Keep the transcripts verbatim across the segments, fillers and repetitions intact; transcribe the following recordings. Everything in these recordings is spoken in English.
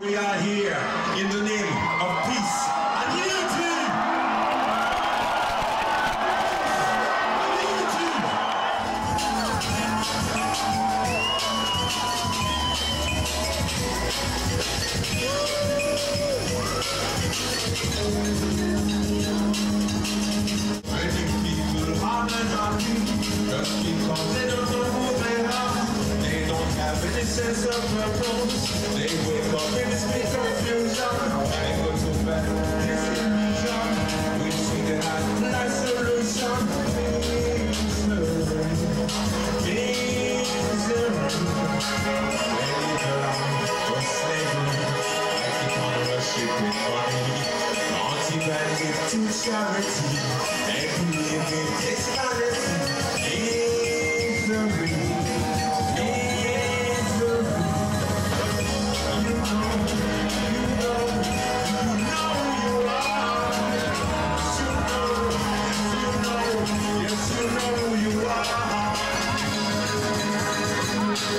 We are here in the name of peace and unity. And unity. I think people are nothing, just because they don't know who they are. They don't have any sense of purpose. They wake up in this big confusion. I go to bed, this is vision. We see the light solution. I keep on worshipping money. Naughty bandit to charity. Every living is vanity. You know who you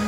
are.